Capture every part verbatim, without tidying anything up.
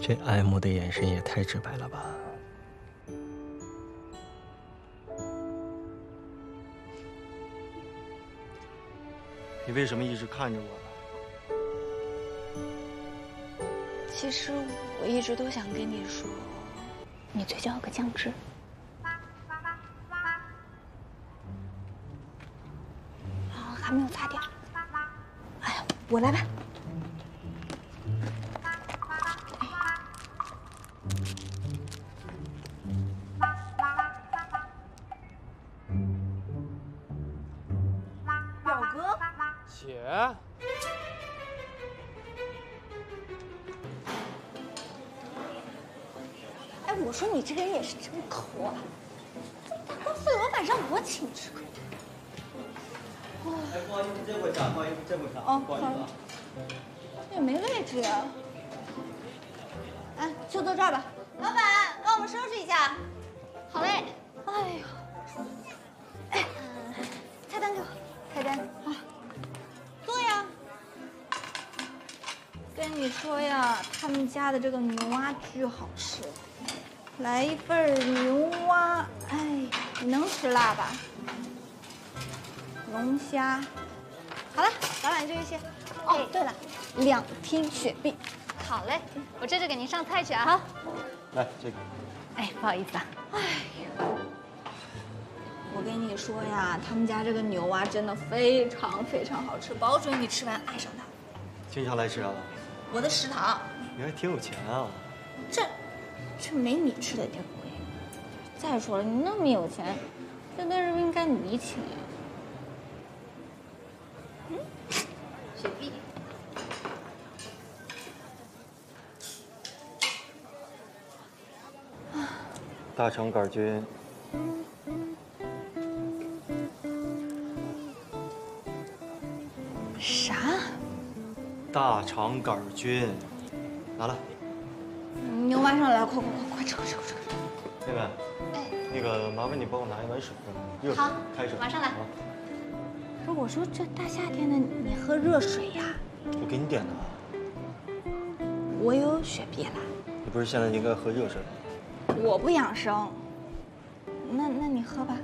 这爱慕的眼神也太直白了吧！你为什么一直看着我呢？其实我一直都想跟你说，你嘴角有个酱汁。 还没有擦掉，哎呀，我来吧。表哥，姐，哎，我说你这个人也是真抠啊！大公司老板让我请吃客。 哎，不好意思，这不上，不好意思，这不上。哦，不好意思啊，也没位置呀。哎，就坐这儿吧。老板，帮我们收拾一下。好嘞。哎呦，哎，菜单给我，菜单啊。坐呀。跟你说呀，他们家的这个牛蛙巨好吃，来一份牛蛙。哎，你能吃辣吧？ 龙虾，好了，老板就这些。哦，对了，两听雪碧。好嘞，我这就给您上菜去啊。好，来这个。哎，不好意思啊。哎呦，我跟你说呀，他们家这个牛蛙真的非常非常好吃，保准你吃完爱上它。经常来吃啊？我的食堂。你还挺有钱啊。这，这没你吃的也贵。再说了，你那么有钱，这顿是不是应该你请呀？ 嗯，雪碧。大肠杆菌。啥？大肠杆菌，拿来。牛蛙上来，快快快快吃快吃快吃！妹妹，哎，那个麻烦你帮我拿一碗水，热水，开水，马上来。 不是我说，这大夏天的你喝热水呀？我给你点的。我有雪碧了。你不是现在应该喝热水吗？我不养生。那那你喝吧。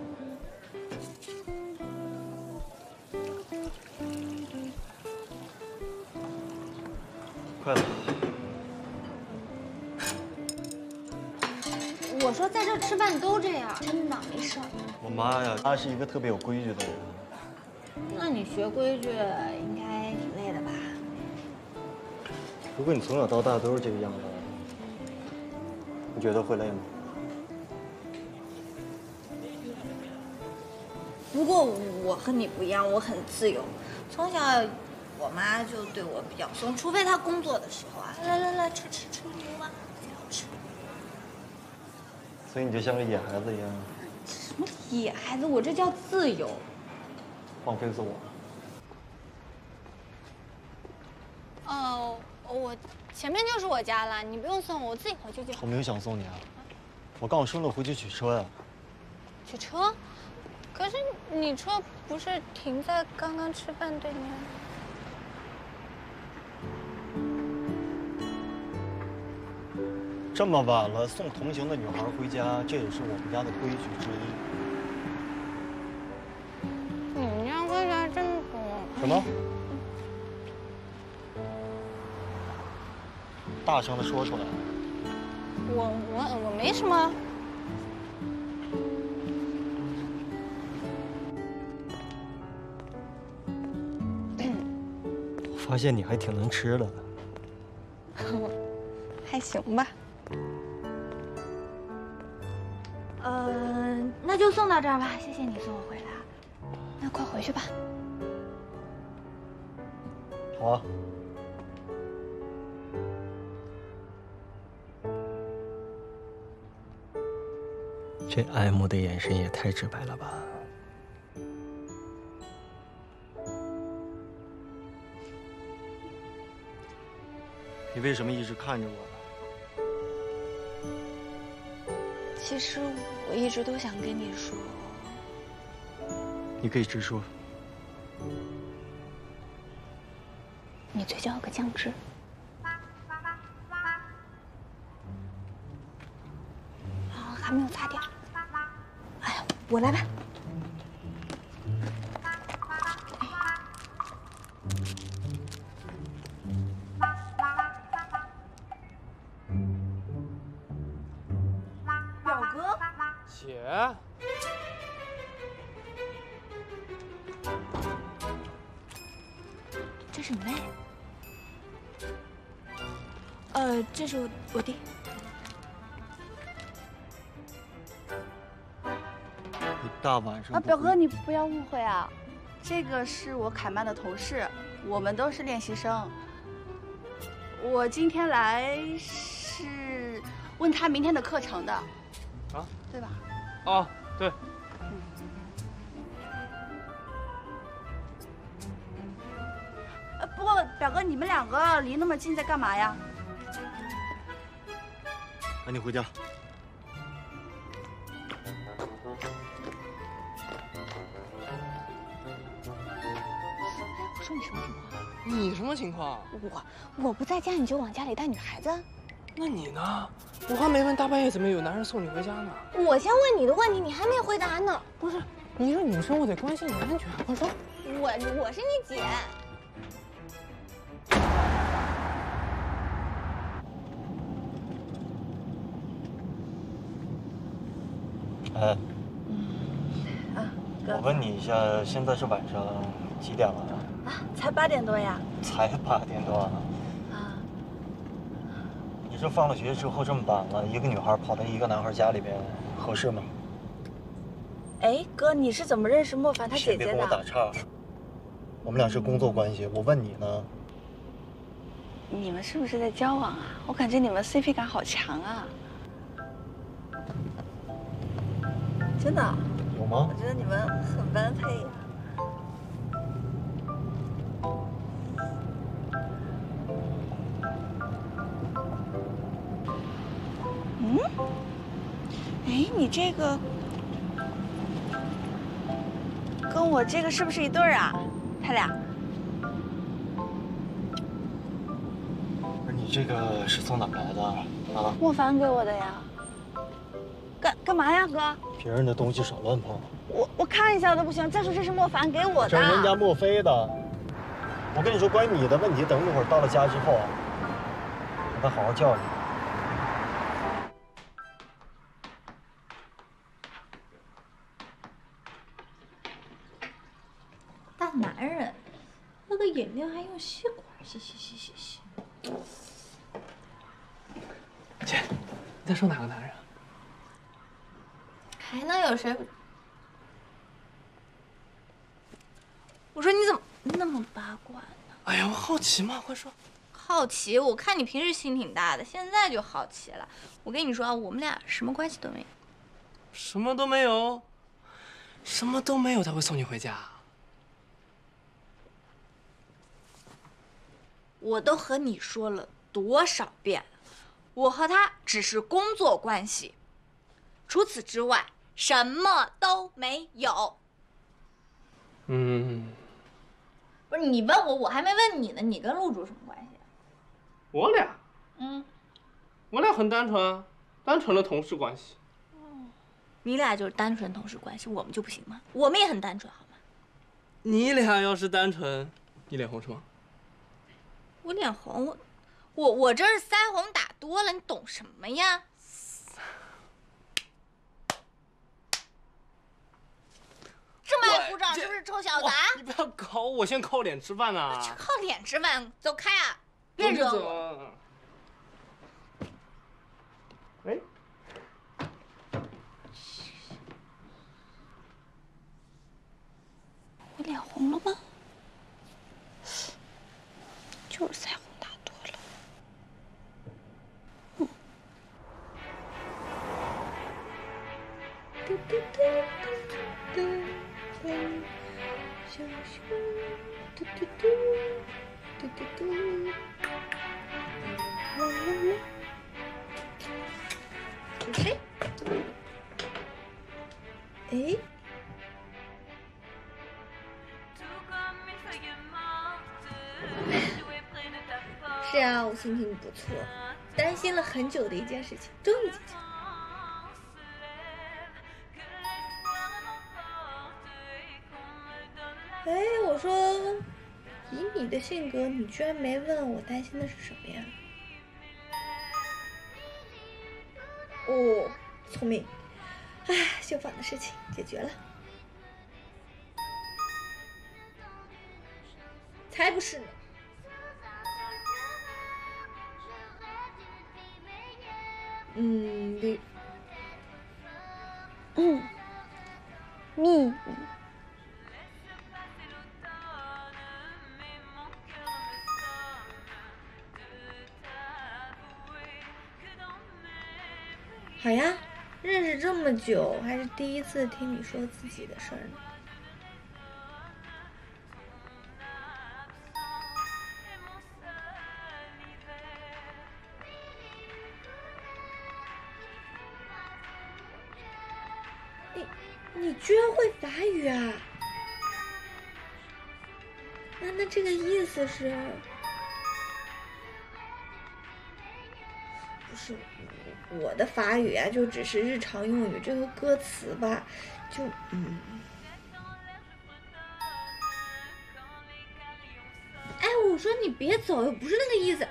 快了。我说在这吃饭都这样，真的没事儿。我妈呀，她是一个特别有规矩的人。 那你学规矩应该挺累的吧？如果你从小到大都是这个样子，你觉得会累吗？不过我和你不一样，我很自由。从小我妈就对我比较松，除非她工作的时候啊。来来来，吃吃吃牛蛙，最好吃。所以你就像个野孩子一样。什么野孩子？我这叫自由。 放飞自我。哦，我前面就是我家了，你不用送我，我自己回去就好。我没有想送你啊，我刚我顺路回去取车呀。取车？可是你车不是停在刚刚吃饭对面？这么晚了，送同行的女孩回家，这也是我们家的规矩之一。 什么？大声的说出来！我我我没什么。我发现你还挺能吃的。还行吧。呃，那就送到这儿吧，谢谢你送我回来。那快回去吧。 好啊。这爱慕的眼神也太直白了吧！你为什么一直看着我呢？其实我一直都想跟你说。你可以直说。 你嘴角有个酱汁。还没有擦掉。哎呀，我来吧。表哥，姐。 这是你妹，呃，这是我我弟。你大晚上啊，表哥，你不要误会啊，这个是我凯曼的同事，我们都是练习生。我今天来是问他明天的课程的，啊，对吧？哦，对。 不过表哥，你们两个离那么近，在干嘛呀？赶紧回家。我说你什么情况？你什么情况？我我不在家，你就往家里带女孩子？那你呢？我还没问大半夜怎么有男人送你回家呢。我先问你的问题，你还没回答呢。不是，你是女生，我得关心你安全。我说，我我是你姐。 哎，嗯、啊，哥，我问你一下，现在是晚上几点了？啊，才八点多呀。才八点多啊？啊。你这放了学之后这么晚了，一个女孩跑到一个男孩家里边，合适吗？哎，哥，你是怎么认识莫凡他姐姐的？别跟我打岔，我们俩是工作关系。我问你呢。你们是不是在交往啊？我感觉你们 C P 感好强啊。 真的有吗？我觉得你们很般配呀。嗯？哎，你这个跟我这个是不是一对儿啊？他俩？不是你这个是从哪来的啊？莫凡给我的呀。 干干嘛呀，哥？别人的东西少乱碰。我我看一下都不行。再说这是莫凡给我的。这是人家莫非的。我跟你说，关于你的问题，等一会儿到了家之后，我再好好教你。大男人，喝个饮料还用吸管，吸吸吸吸吸。姐，你在说哪个男人？ 还能有谁？我说你怎么那么八卦呢？哎呀，我好奇嘛，快说。好奇？我看你平时心挺大的，现在就好奇了。我跟你说啊，我们俩什么关系都没有。什么都没有？什么都没有，他会送你回家？我都和你说了多少遍了，我和他只是工作关系，除此之外。 什么都没有。嗯，不是你问我，我还没问你呢。你跟陆竹什么关系？我俩，嗯，我俩很单纯，单纯的同事关系。哦，你俩就是单纯同事关系，我们就不行吗？我们也很单纯，好吗？你俩要是单纯，你脸红是吗？我脸红，我我我这是腮红打多了，你懂什么呀？ 这么爱鼓掌是不是臭小子？你不要搞我，先靠脸吃饭呐！靠脸吃饭，走开啊！别惹我！哎，我脸红了吗？就是腮红打多了。嗯。嘟嘟嘟嘟嘟。 小熊，嘟嘟嘟，嘟嘟嘟，啦啦啦。哎，哎，是啊，我心情不错，担心了很久的一件事情终于解决了。哎，我说，以你的性格，你居然没问我担心的是什么呀？哦，聪明。哎，秀坊的事情解决了。才不是呢。 嗯，绿。嗯，蜜语。好呀，认识这么久，还是第一次听你说自己的事儿呢。你居然会法语啊？那那这个意思是？不是我的法语啊，就只是日常用语，这个歌词吧，就嗯。哎，我说你别走，不是那个意思。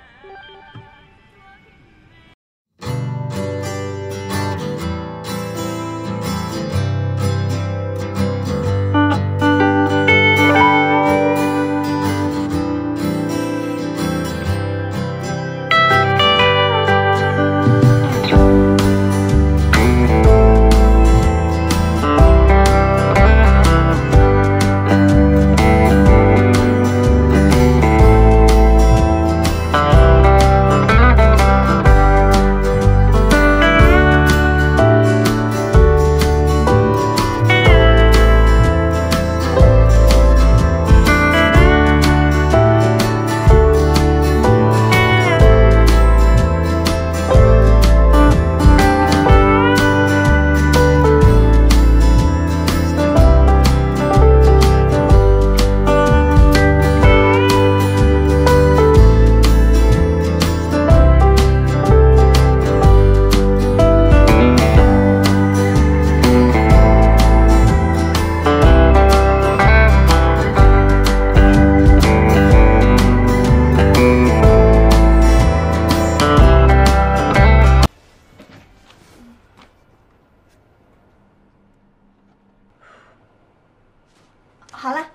好了，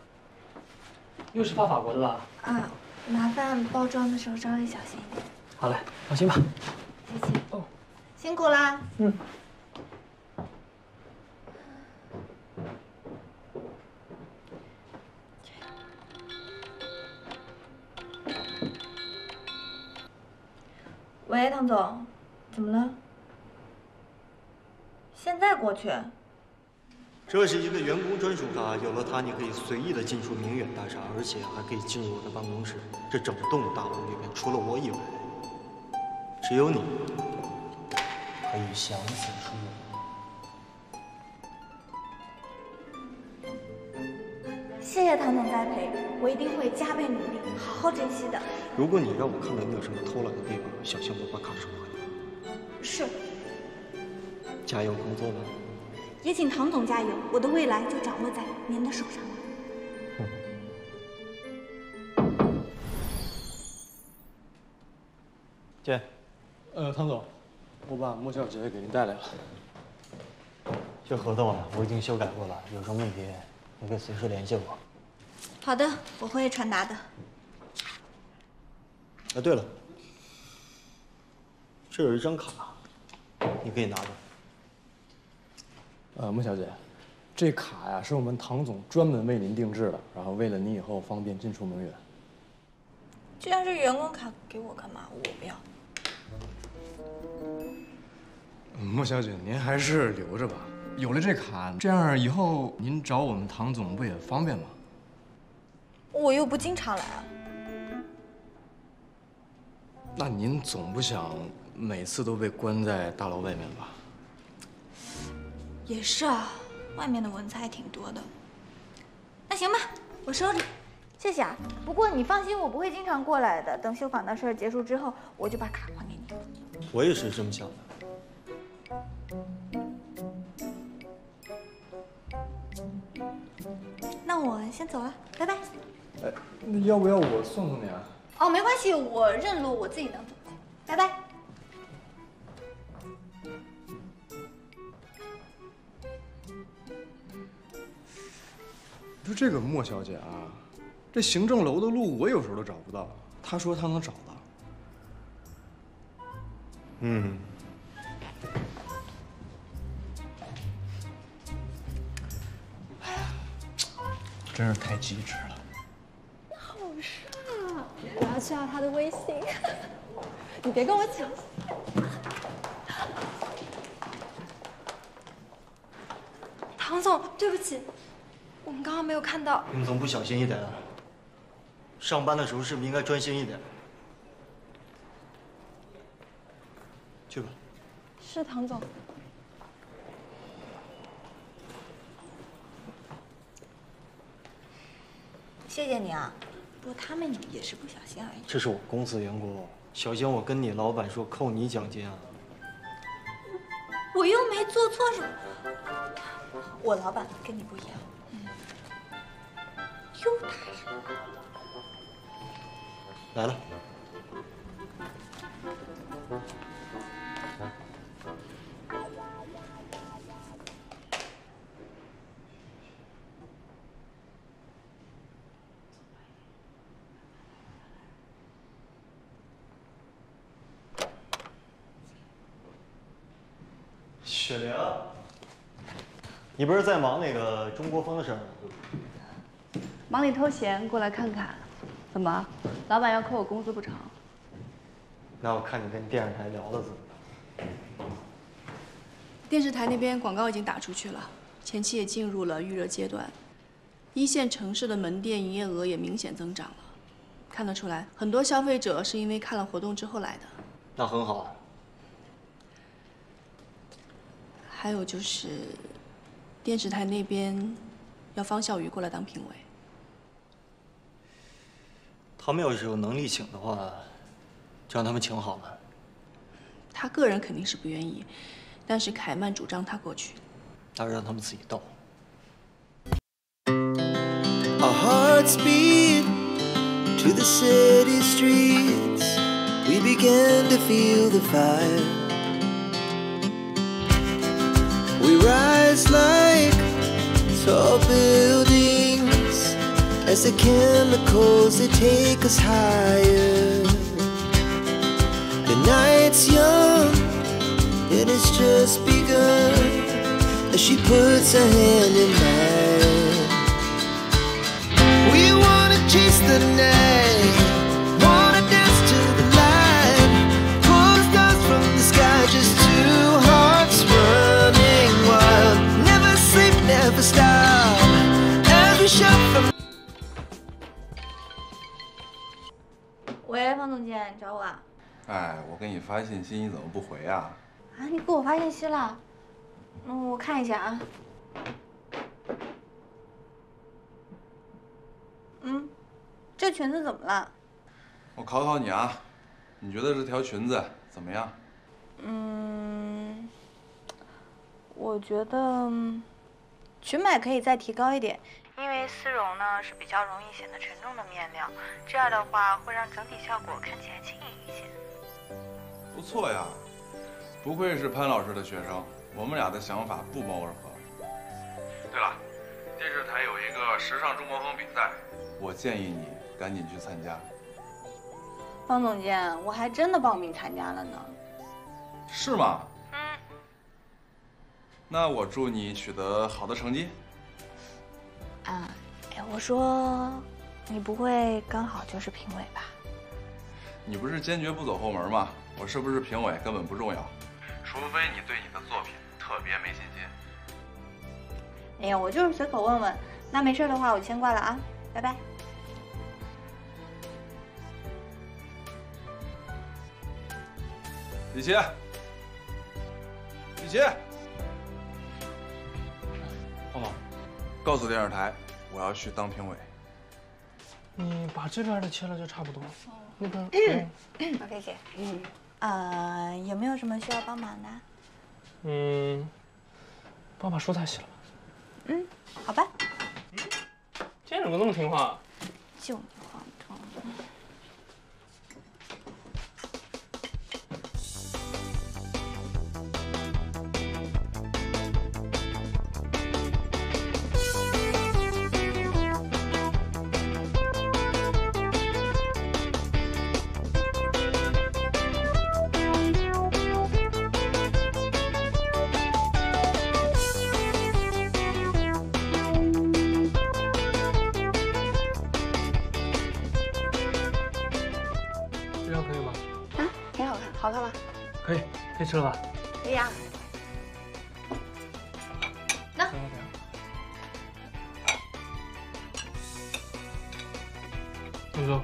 又是发法国的吧？啊，麻烦包装的时候稍微小心一点。好嘞，放心吧。谢谢。哦，辛苦啦。嗯。喂，唐总，怎么了？现在过去。 这是一个员工专属卡，有了它，你可以随意的进出明远大厦，而且还可以进入我的办公室。这整栋大楼里面，除了我以外，只有你可以享此殊荣。谢谢唐总栽培，我一定会加倍努力，好好珍惜的。如果你让我看到你有什么偷懒的地方，小心我把卡收回来。是。加油工作吧。 也请唐总加油，我的未来就掌握在您的手上了。嗯、姐，呃，唐总，我把莫小姐给您带来了。这合同啊，我已经修改过了，有什么问题你可以随时联系我。好的，我会传达的。啊，对了，这有一张卡，你可以拿着。 呃，莫小姐，这卡呀是我们唐总专门为您定制的，然后为了你以后方便进出明远。既然是员工卡，给我干嘛？我不要。莫小姐，您还是留着吧。有了这卡，这样以后您找我们唐总不也方便吗？我又不经常来啊。那您总不想每次都被关在大楼外面吧？ 也是啊，外面的蚊子还挺多的。那行吧，我收着，谢谢啊。不过你放心，我不会经常过来的。等修房的事儿结束之后，我就把卡还给你。我也是这么想的。那我先走了，拜拜。哎，那要不要我送送你啊？哦，没关系，我认路，我自己能走。拜拜。你说这个莫小姐啊，这行政楼的路我有时候都找不到，她说她能找到。嗯。 真是太机智了！好帅啊！我要去要他的微信，你别跟我抢。唐总，对不起，我们刚刚没有看到。丁总不小心一点啊！上班的时候是不是应该专心一点？去吧。是唐总。 谢谢你啊，不过他们也是不小心而已。这是我公司员工，小心我跟你老板说扣你奖金啊！我又没做错什么，我老板跟你不一样，优待人。来了。雪玲，你不是在忙那个中国风的事儿吗？忙里偷闲过来看看，怎么，老板要扣我工资不成？那我看你跟电视台聊了怎么？电视台那边广告已经打出去了，前期也进入了预热阶段，一线城市的门店营业额也明显增长了，看得出来，很多消费者是因为看了活动之后来的。那很好啊。 还有就是，电视台那边要方笑瑜过来当评委。他们要是有能力请的话，就让他们请好了。他个人肯定是不愿意，但是凯曼主张他过去。那让他们自己斗。Our hearts beat to the city streets. We began to feel the fire. We rise like tall buildings as the chemicals they take us higher. The night's young and it's just begun as she puts her hand in mine. We wanna chase the night, wanna dance to the light, pull the stars from the sky, just two hearts running. Never sleep, never stop. Every shot from. 喂，方总监，你找我啊？哎，我给你发信息，你怎么不回啊？啊，你给我发信息了？嗯，我看一下啊。嗯，这裙子怎么了？我考考你啊，你觉得这条裙子怎么样？嗯。 我觉得裙摆可以再提高一点，因为丝绒呢是比较容易显得沉重的面料，这样的话会让整体效果看起来轻盈一些。不错呀，不愧是潘老师的学生，我们俩的想法不谋而合。对了，电视台有一个时尚中国风比赛，我建议你赶紧去参加。方总监，我还真的报名参加了呢。是吗？ 那我祝你取得好的成绩。啊，哎，我说，你不会刚好就是评委吧？你不是坚决不走后门吗？我是不是评委根本不重要，除非你对你的作品特别没信心。哎呀，我就是随口问问。那没事的话，我先挂了啊，拜拜。李琦，李琦。 告诉电视台，我要去当评委。你把这边的切了就差不多。那个，嗯，宝贝姐，嗯，呃，有没有什么需要帮忙的？嗯，帮把蔬菜洗了吧。嗯，好吧。这呢？怎么这么听话？就你黄忠。好看吗？可以，可以吃了吧？可以啊。那，怎么说？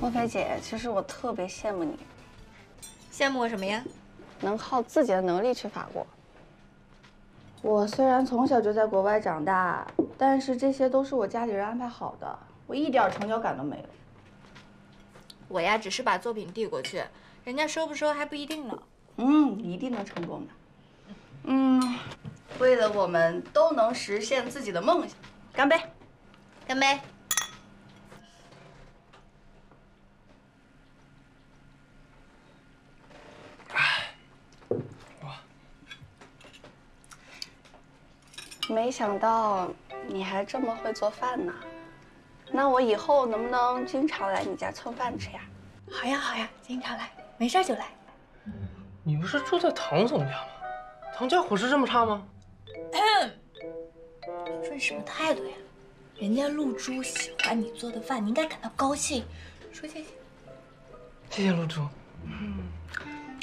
莫非姐，其实我特别羡慕你。羡慕我什么呀？能靠自己的能力去法国。我虽然从小就在国外长大，但是这些都是我家里人安排好的。 我一点成就感都没有。我呀，只是把作品递过去，人家收不收还不一定呢。嗯，一定能成功的。嗯，为了我们都能实现自己的梦想，干杯！干杯！哇！没想到你还这么会做饭呢。 那我以后能不能经常来你家蹭饭吃呀？好呀好呀，经常来，没事就来。你不是住在唐总家吗？唐家伙食这么差吗？你说你什么态度呀？人家露珠喜欢你做的饭，你应该感到高兴，说谢谢。谢谢露珠。嗯，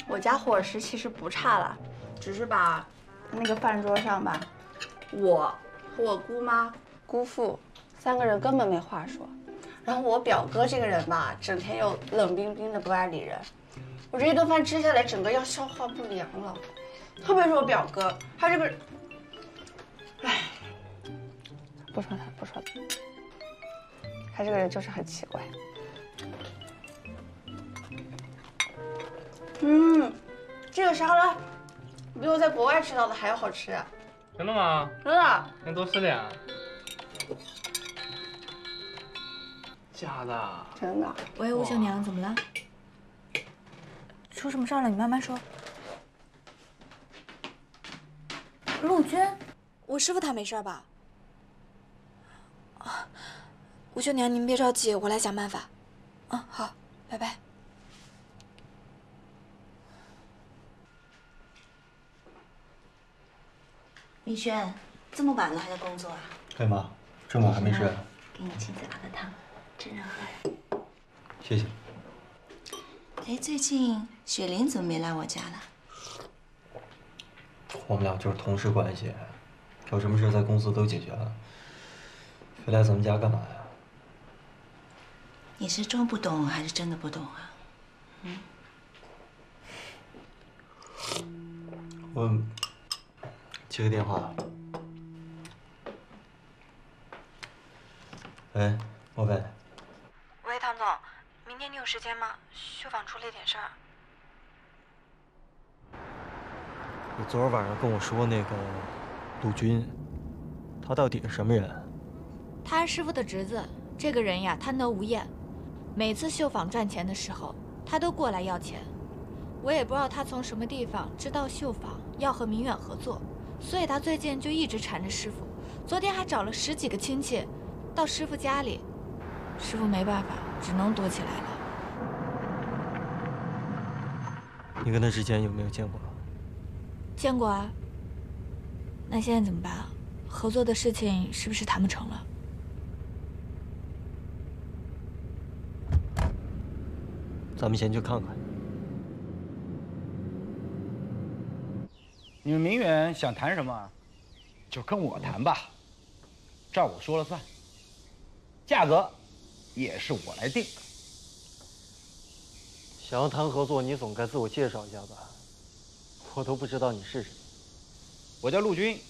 我家伙食其实不差了，只是把那个饭桌上吧，我和我姑妈、姑父。 三个人根本没话说，然后我表哥这个人吧，整天又冷冰冰的不爱理人，我这一顿饭吃下来，整个要消化不良了。特别是我表哥，他这个，哎，不说他，不说他，他这个人就是很奇怪。嗯，这个沙拉比我在国外吃到的还要好吃。真的吗？真的。你多吃点。 假的，真的。喂，吴小娘，怎么了？出什么事了？你慢慢说。陆军，我师傅他没事吧？啊，吴小娘，您别着急，我来想办法。嗯，好，拜拜。明轩，这么晚了还在工作啊？对吗？这么晚还没睡啊？给你亲自熬的汤。 真热乎，谢谢。哎，最近雪玲怎么没来我家了？我们俩就是同事关系，有什么事在公司都解决了，非来咱们家干嘛呀？你是装不懂还是真的不懂啊？嗯。我接个电话。喂，莫非。 喂，唐总，明天你有时间吗？绣坊出了点事儿。你昨儿晚上跟我说那个陆军，他到底是什么人？他是师傅的侄子。这个人呀，贪得无厌，每次绣坊赚钱的时候，他都过来要钱。我也不知道他从什么地方知道绣坊要和明远合作，所以他最近就一直缠着师傅。昨天还找了十几个亲戚到师傅家里。 师傅没办法，只能躲起来了。你跟他之前有没有见过？见过啊。那现在怎么办啊？合作的事情是不是谈不成了？咱们先去看看。你们明远想谈什么？就跟我谈吧，这儿我说了算。价格。 也是我来定。想要谈合作，你总该自我介绍一下吧？我都不知道你是谁。我叫陆军，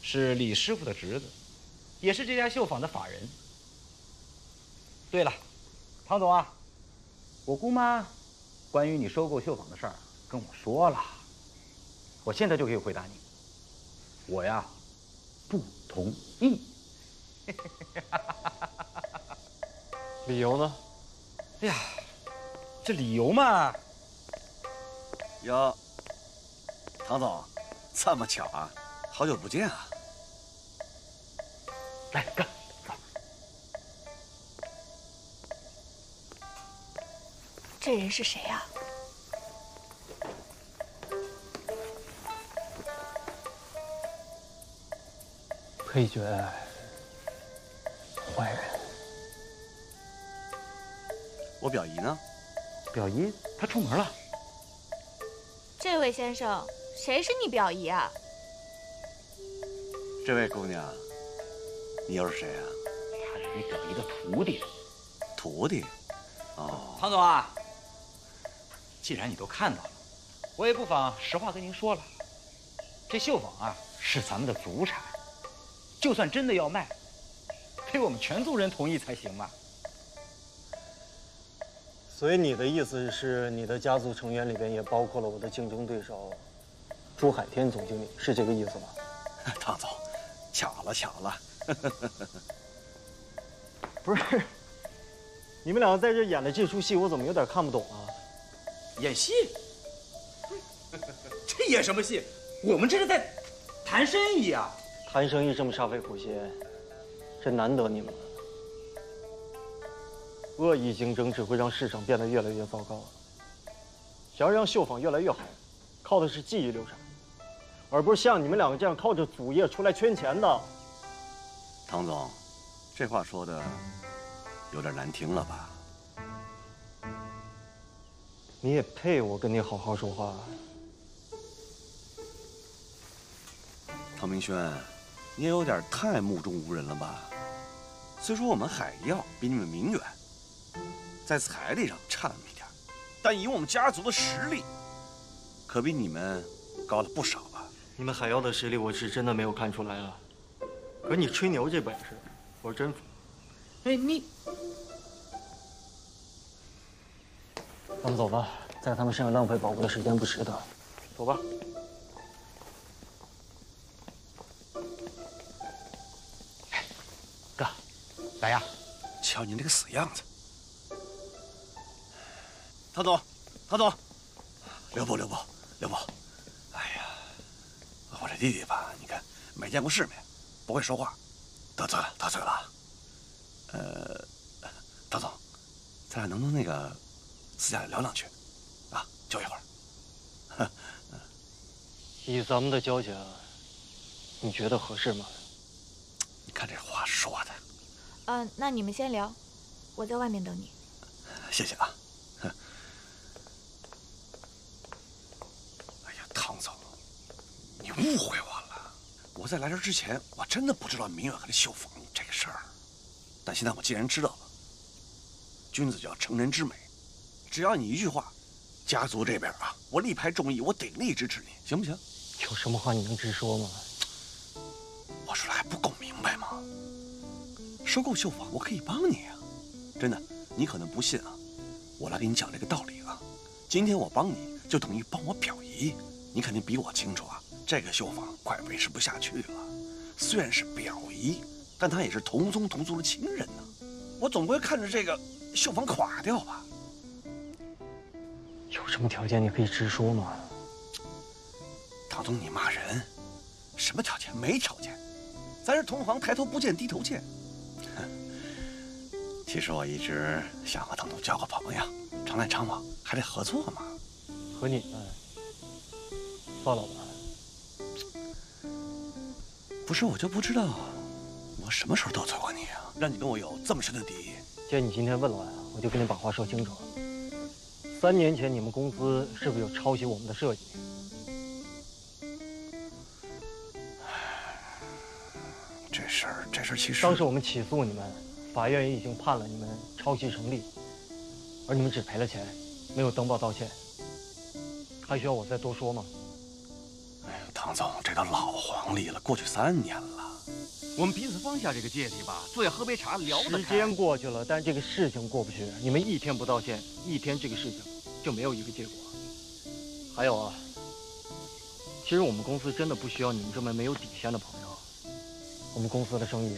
是李师傅的侄子，也是这家绣坊的法人。对了，唐总啊，我姑妈关于你收购绣坊的事儿跟我说了，我现在就可以回答你。我呀，不同意。理由呢？哎呀，这理由嘛，哟，唐总，这么巧啊，好久不见啊！来干，走。这人是谁呀？ 配角，坏人。我表姨呢？表姨她出门了。这位先生，谁是你表姨啊？这位姑娘，你又是谁啊？她是你表姨的徒弟。徒弟？哦。唐总啊，既然你都看到了，我也不妨实话跟您说了，这绣坊啊是咱们的祖产。 就算真的要卖，得我们全族人同意才行嘛。所以你的意思是，你的家族成员里边也包括了我的竞争对手朱海天总经理，是这个意思吗？唐总，巧了巧了。不是，你们两个在这演的这出戏，我怎么有点看不懂啊？演戏？这演什么戏？我们这是在谈生意啊。 谈生意这么煞费苦心，真难得你们了。恶意竞争只会让市场变得越来越糟糕。想要让绣坊越来越好，靠的是技艺流传，而不是像你们两个这样靠着祖业出来圈钱的。唐总，这话说的有点难听了吧？你也配我跟你好好说话？唐明轩。 你也有点太目中无人了吧？虽说我们海药比你们明远，在财力上差那么一点，但以我们家族的实力，可比你们高了不少吧？你们海药的实力我是真的没有看出来啊，可你吹牛这本事，我真服。哎，你，咱们走吧，在他们身上浪费宝贵的时间不值得。走吧。 来呀！瞧您这个死样子！唐总，唐总，刘伯，刘伯，刘伯，哎呀，我这弟弟吧，你看没见过世面，不会说话，得罪了，得罪了。呃，唐总，咱俩能不能那个私下聊两句啊？就一会儿。以咱们的交情，你觉得合适吗？你看这话说的。 嗯，那你们先聊，我在外面等你。谢谢啊。哎呀，唐总，你误会我了。我在来这之前，我真的不知道明远和这绣坊这个事儿。但现在我既然知道了，君子就要成人之美。只要你一句话，家族这边啊，我力排众议，我鼎力支持你，行不行？有什么话你能直说吗？我说的还不够明白吗？ 收购绣坊，我可以帮你啊！真的，你可能不信啊，我来给你讲这个道理啊。今天我帮你，就等于帮我表姨，你肯定比我清楚啊。这个绣坊快维持不下去了，虽然是表姨，但她也是同宗同族的亲人呢、啊。我总归看着这个绣坊垮掉吧。有什么条件你可以直说吗？唐总，你骂人，什么条件？没条件，咱是同行，抬头不见低头见。 其实我一直想和唐总交个朋友，常来常往，还得合作嘛。和你们算了吧。不是我就不知道，我什么时候得罪过你啊？让你跟我有这么深的敌意？既然你今天问了，我就跟你把话说清楚。三年前你们公司是不是有抄袭我们的设计？这事儿，这事儿其实……当时我们起诉你们。 法院也已经判了你们抄袭成立，而你们只赔了钱，没有登报道歉，还需要我再多说吗？哎呀，唐总，这都老黄历了，过去三年了，我们彼此放下这个芥蒂吧，坐下喝杯茶聊得开。时间过去了，但这个事情过不去，你们一天不道歉，一天这个事情就没有一个结果。还有啊，其实我们公司真的不需要你们这么没有底线的朋友，我们公司的生意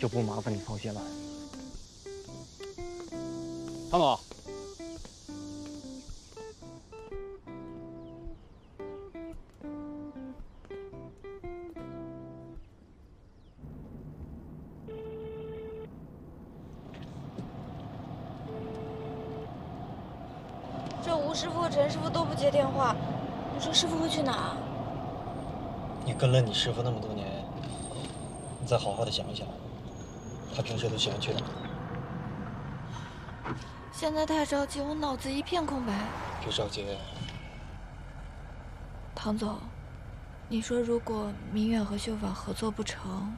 就不麻烦你操心了。唐总，这吴师傅和陈师傅都不接电话，你说师傅会去哪儿？你跟了你师傅那么多年，你再好好的想一想，他平时都喜欢去哪儿？现在太着急，我脑子一片空白。别着急。唐总，你说如果明远和秀坊合作不成，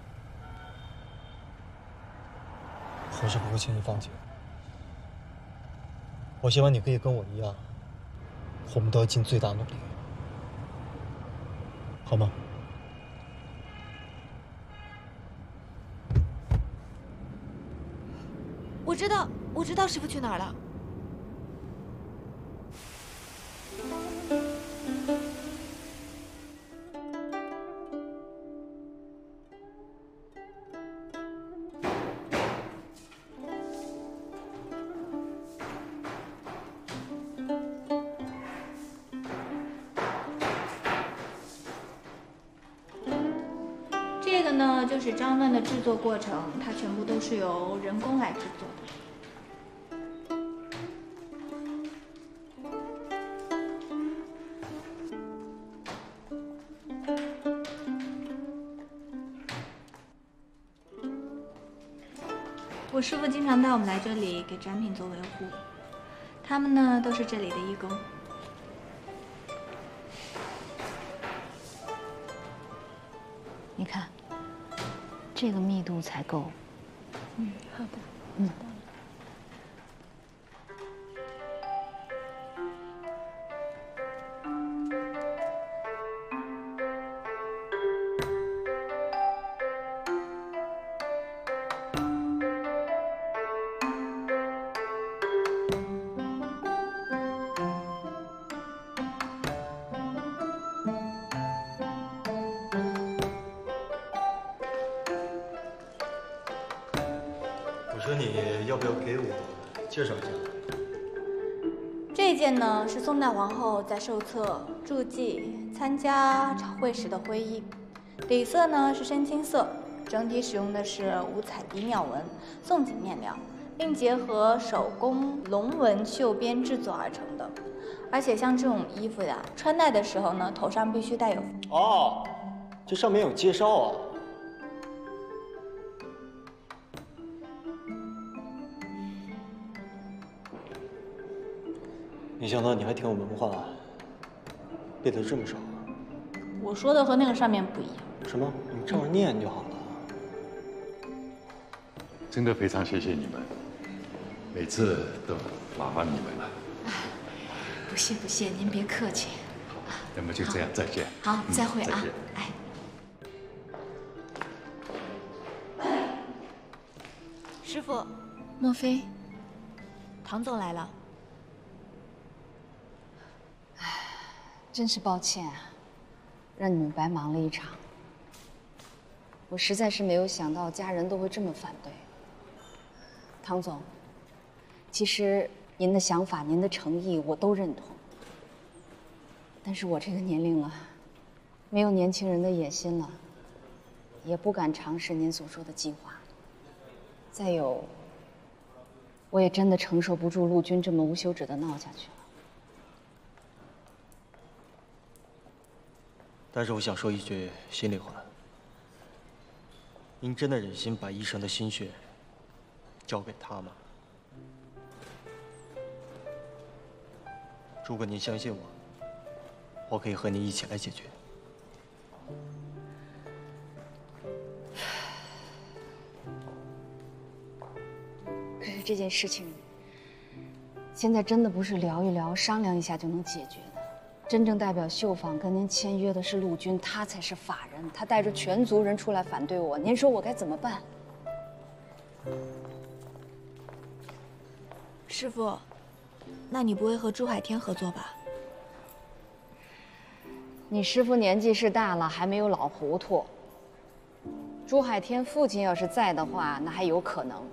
我是不会轻易放弃。我希望你可以跟我一样，我们都要尽最大努力，好吗？ 我知道，我知道师傅去哪儿了。这个呢，就是张焖的制作过程，它全部都是由人工来制作的。 我师傅经常带我们来这里给展品做维护，他们呢都是这里的义工。你看，这个密度才够。嗯，好的。嗯。宋代皇后在受册注记参加朝会时的徽衣，底色呢是深青色，整体使用的是五彩笔鸟纹、宋锦面料，并结合手工龙纹绣边制作而成的。而且像这种衣服呀、啊，穿戴的时候呢，头上必须带有。哦，这上面有介绍啊。 没想到你还挺有文化啊，背的这么熟。我说的和那个上面不一样。什么？你照着念就好了。真的非常谢谢你们，每次都麻烦你们了。不谢不谢，您别客气。好，那么就这样，再见。好，再会啊。哎。 师傅，莫非唐总来了？ 真是抱歉啊，让你们白忙了一场。我实在是没有想到家人都会这么反对。唐总，其实您的想法、您的诚意我都认同，但是我这个年龄了，没有年轻人的野心了，也不敢尝试您所说的计划。再有，我也真的承受不住陆军这么无休止的闹下去了。 但是我想说一句心里话，您真的忍心把一生的心血交给他吗？如果您相信我，我可以和您一起来解决。可是这件事情，现在真的不是聊一聊、商量一下就能解决的。 真正代表秀坊跟您签约的是陆军，他才是法人，他带着全族人出来反对我，您说我该怎么办？师傅，那你不会和朱海天合作吧？你师傅年纪是大了，还没有老糊涂。朱海天父亲要是在的话，那还有可能。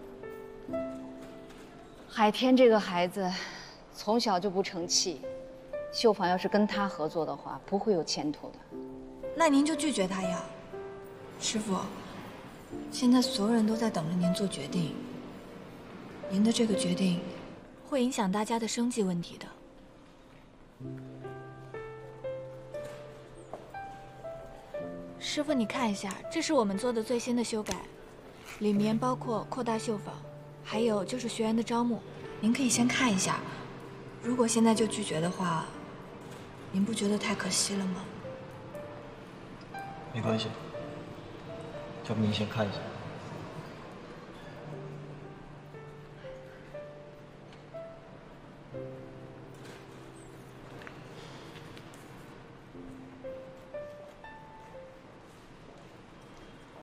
海天这个孩子，从小就不成器，秀芳要是跟他合作的话，不会有前途的。那您就拒绝他呀，师傅。现在所有人都在等着您做决定，您的这个决定，会影响大家的生计问题的。 师傅，你看一下，这是我们做的最新的修改，里面包括扩大绣坊，还有就是学员的招募。您可以先看一下，如果现在就拒绝的话，您不觉得太可惜了吗？没关系，要不您先看一下。